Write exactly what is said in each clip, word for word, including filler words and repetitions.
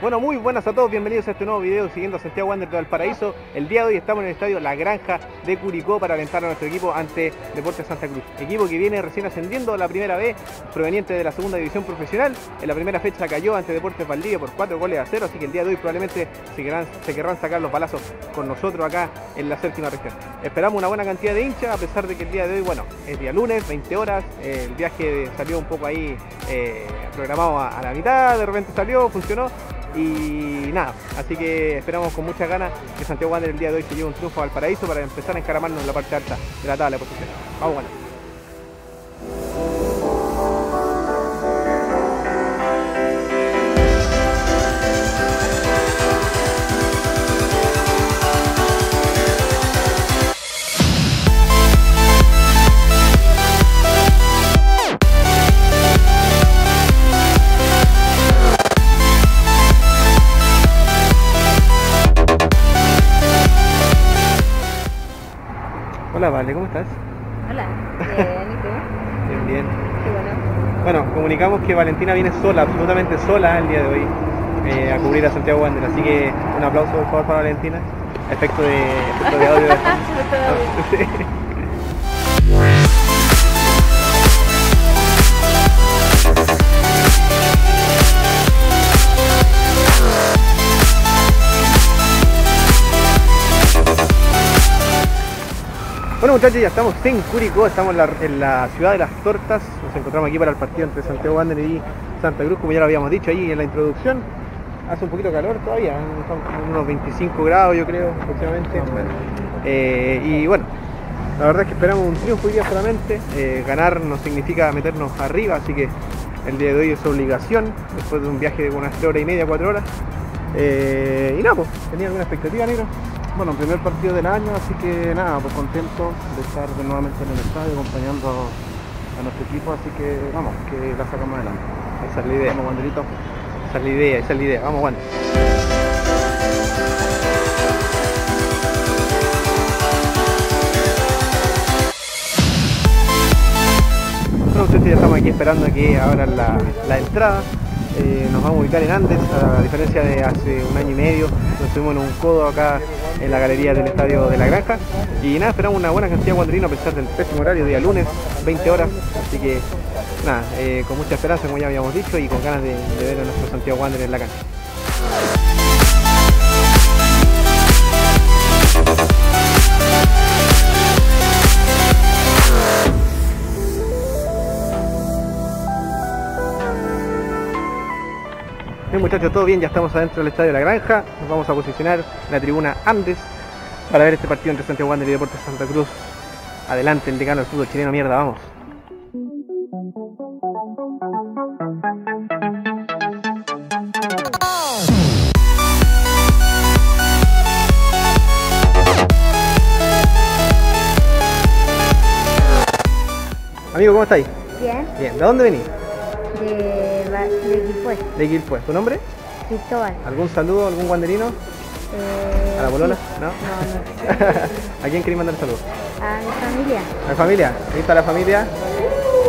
Bueno, muy buenas a todos, bienvenidos a este nuevo video siguiendo a Santiago Wanderers de Valparaíso. El día de hoy estamos en el estadio La Granja de Curicó para alentar a nuestro equipo ante Deportes Santa Cruz. Equipo que viene recién ascendiendo a la primera B, proveniente de la segunda división profesional. En la primera fecha cayó ante Deportes Valdivia por cuatro goles a cero, así que el día de hoy probablemente se querrán, se querrán sacar los balazos con nosotros acá en la séptima región. Esperamos una buena cantidad de hinchas, a pesar de que el día de hoy, bueno, es día lunes, veinte horas, eh, el viaje salió un poco ahí eh, programado a, a la mitad, de repente salió, funcionó. Y nada, así que esperamos con muchas ganas que Santiago Wanderers el día de hoy se lleve un triunfo al Paraíso para empezar a encaramarnos en la parte alta de la tabla de posiciones. Vamos, Wanderers. Hola, Vale, ¿cómo estás? Hola, bien, ¿y tú? Bien, bien. Qué bueno. Bueno, comunicamos que Valentina viene sola, absolutamente sola el día de hoy, eh, a cubrir a Santiago Wanderers, así que un aplauso por favor para Valentina. Efecto de, efecto de audio. De Bueno, muchachos, ya estamos en Curicó, estamos en la, en la ciudad de las tortas. Nos encontramos aquí para el partido entre Santiago Wanderers y Santa Cruz, como ya lo habíamos dicho ahí en la introducción. Hace un poquito de calor todavía, son unos veinticinco grados yo creo aproximadamente. Eh, y bueno, la verdad es que esperamos un triunfo hoy día solamente. Eh, ganar nos significa meternos arriba, así que el día de hoy es obligación, después de un viaje de unas tres horas y media, cuatro horas. Eh, y nada, pues, ¿tenía alguna expectativa, negro? Bueno, primer partido del año, así que nada, pues contento de estar nuevamente en el estadio acompañando a nuestro equipo, así que vamos, que la sacamos adelante. Esa es la idea. Vamos, Wanderito. Esa es la idea, esa es la idea. Vamos, Wander. Bueno, ustedes ya estamos aquí esperando a que abran la, la entrada. Eh, nos vamos a ubicar en Andes, a diferencia de hace un año y medio, nos subimos en un codo acá en la galería del estadio de La Granja. Y nada, esperamos una buena cantidad de wanderinos a pesar del pésimo horario, día lunes, veinte horas. Así que nada, eh, con mucha esperanza, como ya habíamos dicho, y con ganas de, de ver a nuestro Santiago Wanderers en la cancha. Bien, muchachos, todo bien, ya estamos adentro del estadio de La Granja. Nos vamos a posicionar en la tribuna Andes para ver este partido entre Santiago Wanderers y Deportes Santa Cruz. Adelante, el decano del fútbol chileno, mierda, vamos. Amigo, ¿cómo estáis? Bien. Bien, ¿de dónde venís? De... de Quilpue. ¿De Quilpue? ¿Tu nombre? Cristóbal. ¿Algún saludo, algún wanderino? Eh, ¿A la polola? Sí. ¿No? No, no. ¿A quién querés mandar saludos? A mi familia. ¿A la familia? ¿Ahí está la familia?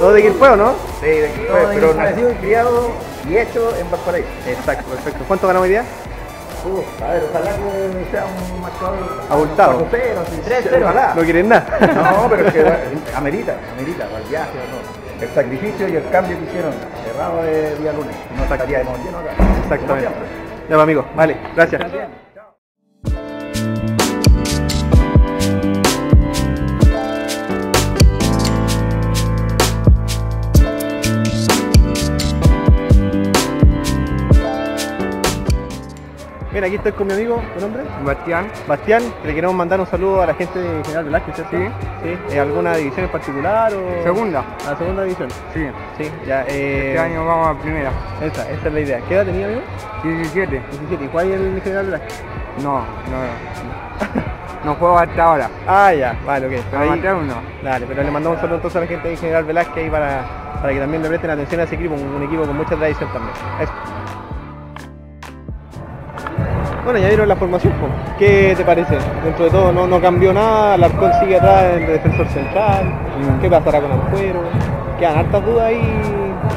¿Todo de Quilpue o no? Sí, de Quilpue, no, pero nacido y criado y hecho en Valparaíso. Exacto, perfecto. ¿Cuánto ganamos hoy día? Uh, a ver, ojalá que sea un marcador abultado. tres cero. No quieren nada. No, pero es que amerita, amerita, para el viaje o no. El sacrificio y el cambio que hicieron, cerrado de día lunes, no sacaría de lleno acá. Exactamente. Ya va, amigo, vale, gracias. gracias. Bien, aquí estoy con mi amigo, ¿tu nombre? Bastián. Bastián, le queremos mandar un saludo a la gente de General Velázquez, ¿cierto? Sí. sí. ¿Eh, ¿Alguna división en particular? O... Segunda. ¿La segunda división? Sí. Sí, ya. Eh... Este año vamos a primera. Esa, esa es la idea. ¿Qué edad tenía, amigo? diecisiete. diecisiete. ¿Y cuál es el General Velázquez? No, no, no. No juego hasta ahora. Ah, ya, vale, ok. Pero ahí... matar uno. Dale, pero le mandamos un saludo entonces a la gente de General Velázquez ahí para, para que también le presten atención a ese equipo, un, un equipo con mucha tradición también. Eso. Bueno, ya vieron la formación, ¿qué te parece? Dentro de todo no, no cambió nada, Alarcón sigue atrás en el defensor central, mm. ¿Qué pasará con Alfuero? Quedan hartas dudas ahí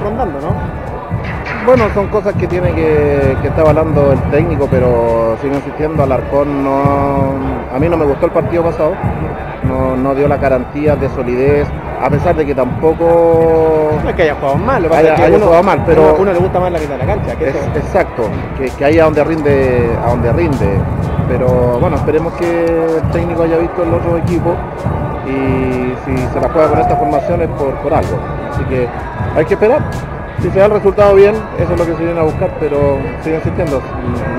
rondando, ¿no? Bueno, son cosas que tiene que, que estar hablando el técnico, pero sigo insistiendo, Alarcón no, a mí no me gustó el partido pasado, no, no dio la garantía de solidez, a pesar de que tampoco... No es que haya jugado mal, lo que haya, pasa es que haya uno, jugado mal, pero... A uno le gusta más la que está en la cancha. Que es, eso... Exacto, que, que ahí a donde rinde, a donde rinde, pero bueno, esperemos que el técnico haya visto el otro equipo y si se la juega con estas formaciones por, por algo, así que hay que esperar. Si se da el resultado bien, eso es lo que se viene a buscar, pero sigue insistiendo,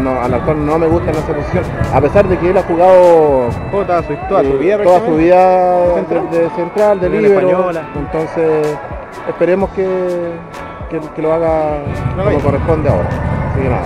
no, Alarcón no me gusta en esa posición, a pesar de que él ha jugado oh, toda su, toda eh, su vida, toda su vida central, de central, de líbero, entonces esperemos que, que, que lo haga no lo como corresponde ahora, así que nada.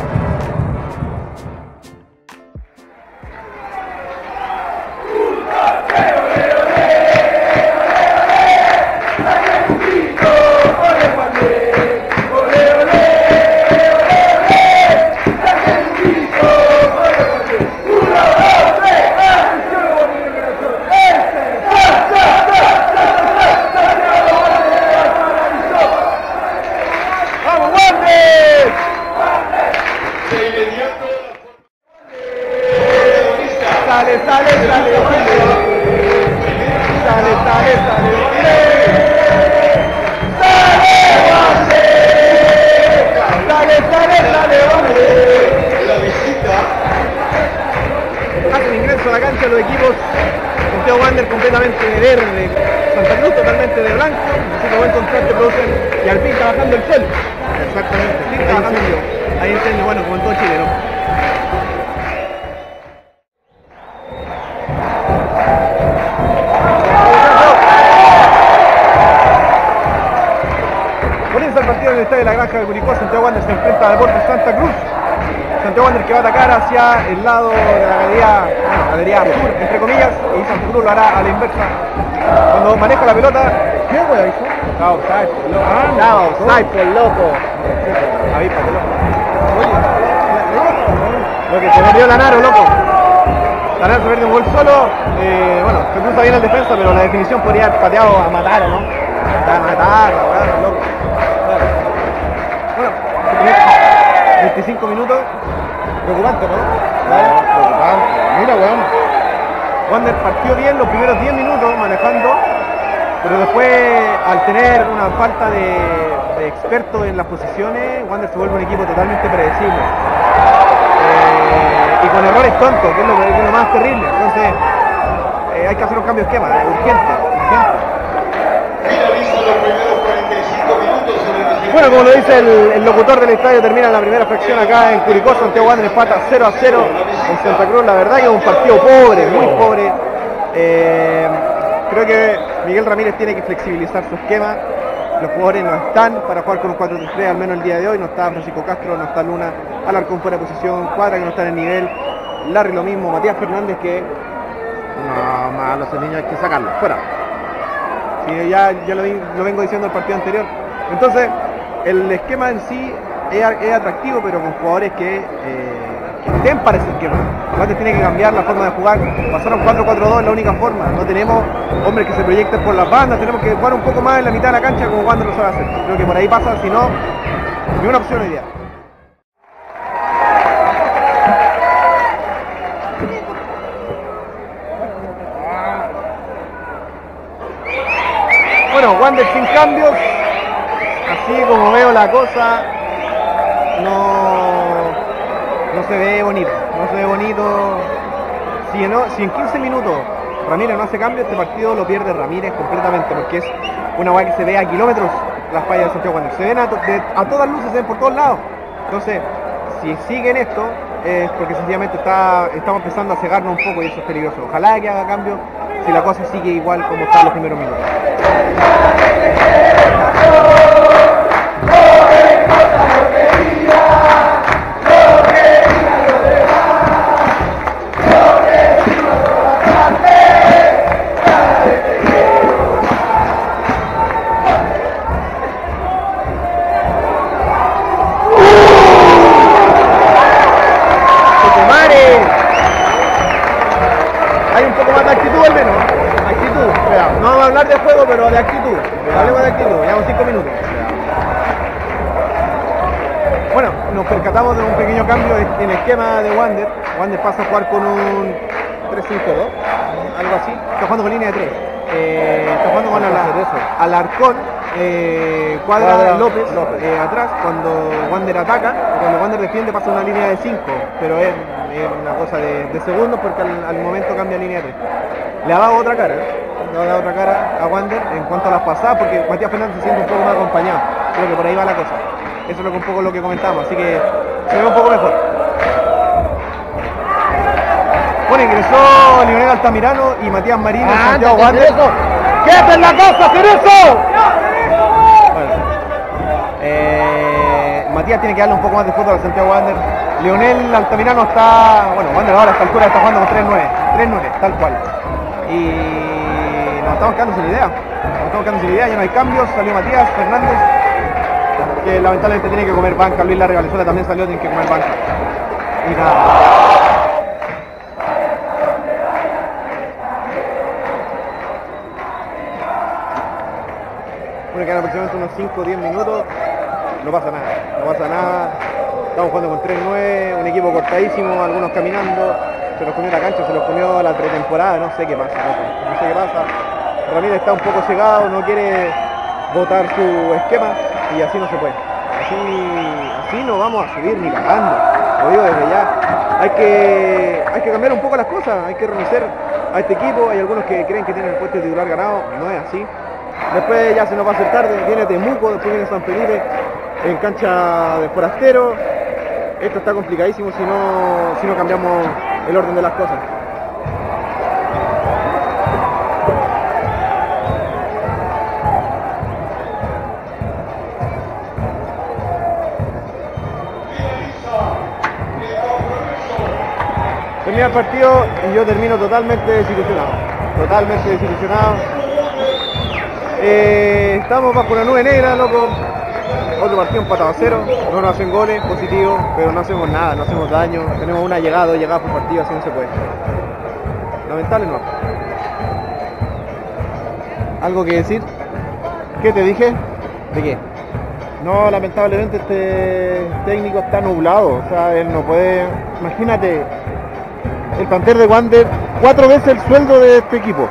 De La Granja de Curicó, Santiago Wanderers se enfrenta a Deportes Santa Cruz. Santiago Wanderers que va a atacar hacia el lado de la galería, bueno, galería sur, entre comillas, y Santa Cruz lo hará a la inversa. Cuando maneja la pelota, ¿qué hueá hizo? Está offside, loco. Está offside, loco. Avíspate, loco. Lo que se perdió Lanaro, loco. Lanaro se pierde un gol solo. Eh, bueno, se cruza bien el defensa, pero la definición podría haber pateado a matar, ¿no? A matar, a loco. veinticinco minutos, preocupante, ¿no? Vale, preocupante. Mira, weón. Wander partió bien los primeros diez minutos manejando, pero después, al tener una falta de, de expertos en las posiciones, Wander se vuelve un equipo totalmente predecible. Eh, y con errores tontos, que es lo, que es lo más terrible. Entonces, eh, hay que hacer un cambio de esquema, eh, urgente, urgente. Bueno, como lo dice el, el locutor del estadio, termina la primera fracción acá en Curicó. Santiago Wanderers empata cero a cero en Santa Cruz. La verdad que es un partido pobre, muy pobre. Eh, creo que Miguel Ramírez tiene que flexibilizar su esquema. Los jugadores no están para jugar con un cuatro tres tres, al menos el día de hoy. No está Francisco Castro, no está Luna, Alarcón fuera de posición, Cuadra que no está en el nivel, Larry lo mismo, Matías Fernández que... No, malo ese niño, hay que sacarlo, fuera. Sí, ya, ya lo, lo vengo diciendo el partido anterior. Entonces... El esquema en sí es, es atractivo, pero con jugadores que, eh, que estén para ese esquema. Antes tiene que cambiar la forma de jugar. Pasar a un cuatro cuatro dos es la única forma. No tenemos hombres que se proyecten por las bandas. Tenemos que jugar un poco más en la mitad de la cancha como Wander lo sabe hacer. Creo que por ahí pasa, si no, ni una opción ideal. Bueno, Wander sin cambios. Así como veo la cosa, no, no se ve bonito, no se ve bonito. Si, no, si en quince minutos Ramírez no hace cambio, este partido lo pierde Ramírez completamente, porque es una hueá que se ve a kilómetros las fallas de Santiago Wanderers. Se ven a, to, de, a todas luces, se ven por todos lados. Entonces, si siguen esto, es porque sencillamente está, estamos empezando a cegarnos un poco y eso es peligroso. Ojalá que haga cambio si la cosa sigue igual como está en los primeros minutos. De actitud, hablemos de actitud, llevamos cinco minutos. Bueno, nos percatamos de un pequeño cambio en el esquema de Wander. Wander pasa a jugar con un tres cinco dos, algo así. Está jugando con línea de tres. Eh, está jugando con Alarcón, eh, Cuadra, López, López. Eh, atrás. Cuando Wander ataca, cuando Wander defiende pasa una línea de cinco, pero es, es una cosa de, de segundos porque al, al momento cambia línea de tres. Le ha dado otra cara, le ha dado otra cara a Wander en cuanto a las pasadas, porque Matías Fernández se siente un poco más acompañado. Creo que por ahí va la cosa. Eso es un poco lo que comentamos, así que se ve un poco mejor. Bueno, ingresó Leonel Altamirano y Matías Marino. Ah, Santiago Wanderers. ¡Quédate en la casa, Cerezo! Bueno, eh, Matías tiene que darle un poco más de foto a Santiago Wanderers. Leonel Altamirano está... Bueno, Wanderers ahora a esta altura está jugando con tres nueve, tal cual. Y nos estamos quedando sin idea. Nos estamos quedando sin idea, ya no hay cambios. Salió Matías Fernández, que lamentablemente tiene que comer banca. Luis Larraín Valenzuela también salió, tiene que comer banca. Y nada. Bueno, quedan aproximadamente unos cinco o diez minutos. No pasa nada, no pasa nada. Estamos jugando con tres nueve, un equipo cortadísimo, algunos caminando. Se los comió la cancha, se los comió la pretemporada, no sé qué pasa. No, no sé qué pasa. Ramírez está un poco cegado, no quiere botar su esquema. Y así no se puede, así, así no vamos a subir ni cagando, lo digo desde ya. Hay que, hay que cambiar un poco las cosas, hay que renunciar a este equipo. Hay algunos que creen que tienen el puesto de titular ganado, no es así. Después ya se nos va a hacer tarde, viene Temuco, después viene San Felipe en cancha de forastero. Esto está complicadísimo si no, si no cambiamos el orden de las cosas. Termina el partido y yo termino totalmente desilusionado, totalmente desilusionado. Eh, estamos bajo una nube negra, loco. Otro partido empatado a cero, no nos hacen goles, positivo, pero no hacemos nada, no hacemos daño. Tenemos una llegada, dos llegadas por partido, así no se puede. Lamentable, no. ¿Algo que decir? ¿Qué te dije? ¿De qué? No, lamentablemente este técnico está nublado, o sea, él no puede... Imagínate... El plantel de Wander, cuatro veces el sueldo de este equipo.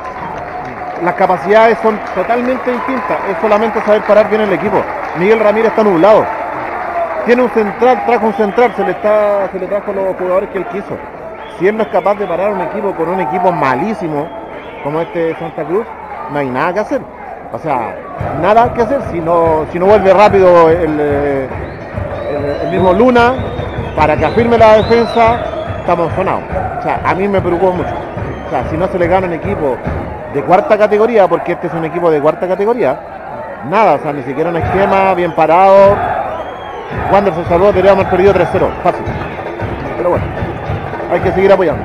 Las capacidades son totalmente distintas, es solamente saber parar bien el equipo. Miguel Ramírez está nublado. Tiene un central, trajo un central, se le, está, se le trajo los jugadores que él quiso. Si él no es capaz de parar un equipo con un equipo malísimo como este Santa Cruz, no hay nada que hacer. O sea, nada que hacer si no, si no vuelve rápido el, el, el mismo Luna para que afirme la defensa. Estamos sonados, o sea, a mí me preocupa mucho. O sea, si no se le gana un equipo de cuarta categoría, porque este es un equipo de cuarta categoría, nada, o sea, ni siquiera un esquema bien parado. Wander se salvó, deberíamos haber perdido tres cero, fácil. Pero bueno, hay que seguir apoyando.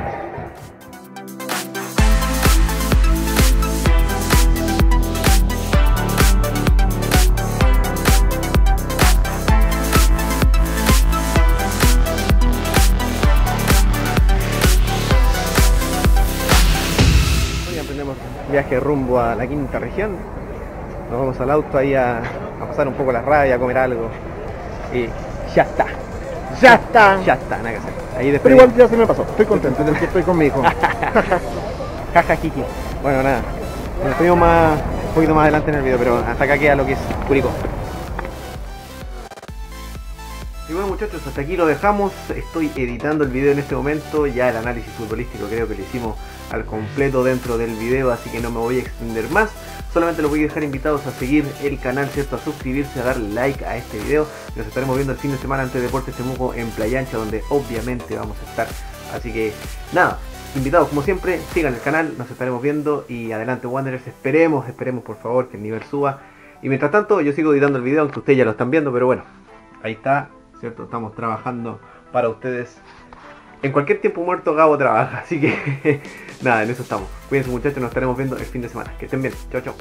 Viaje rumbo a la quinta región, nos vamos al auto ahí a, a pasar un poco la raya, a comer algo y ya está, ya está, ya está, nada que hacer. Ahí después... Pero igual ya se me pasó, estoy contento de que estoy con mi hijo. Jaja, jiji. Bueno, nada, nos vemos más, un poquito más adelante en el video, pero hasta acá queda lo que es Curicó. Y bueno, muchachos, hasta aquí lo dejamos. Estoy editando el video en este momento. Ya el análisis futbolístico creo que lo hicimos al completo dentro del video, así que no me voy a extender más. Solamente los voy a dejar invitados a seguir el canal, ¿cierto? A suscribirse, a darle like a este video. Nos estaremos viendo el fin de semana ante Deportes Temuco en Playa Ancha, donde obviamente vamos a estar. Así que nada, invitados como siempre, sigan el canal, nos estaremos viendo y adelante Wanderers. Esperemos, esperemos por favor que el nivel suba. Y mientras tanto yo sigo editando el video, aunque ustedes ya lo están viendo, pero bueno, ahí está. ¿Cierto? Estamos trabajando para ustedes. En cualquier tiempo muerto Gabo trabaja, así que nada, en eso estamos. Cuídense muchachos, nos estaremos viendo el fin de semana. Que estén bien, chao chao.